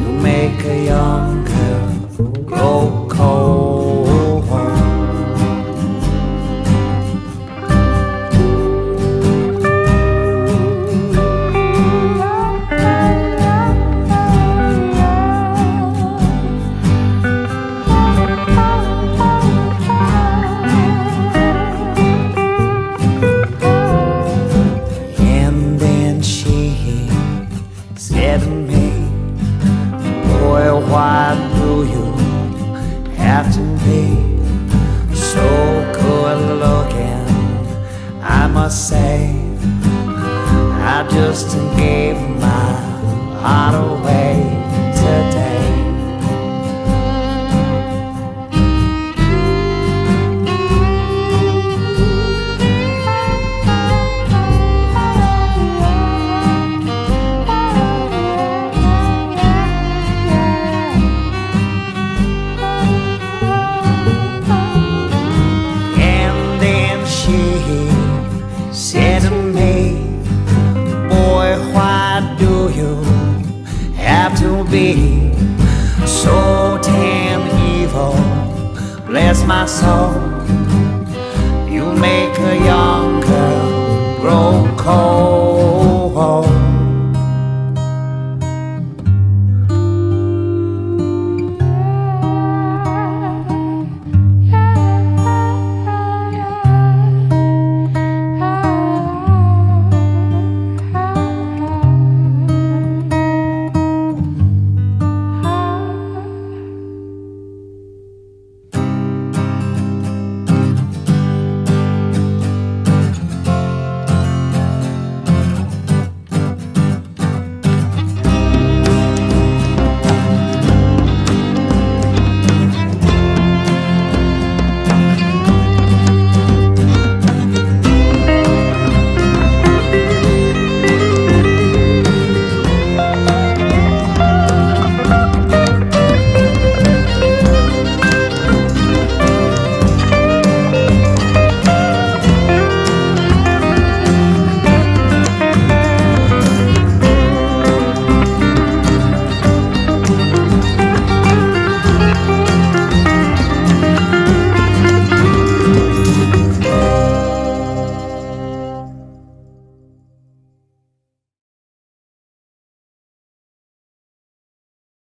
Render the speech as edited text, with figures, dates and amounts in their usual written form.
You make a young girl grow cold. Why do you have to be so good looking? I must say, I just gave my heart away today. Said to me, boy, why do you have to be so damn evil? Bless my soul, you make a young girl grow cold.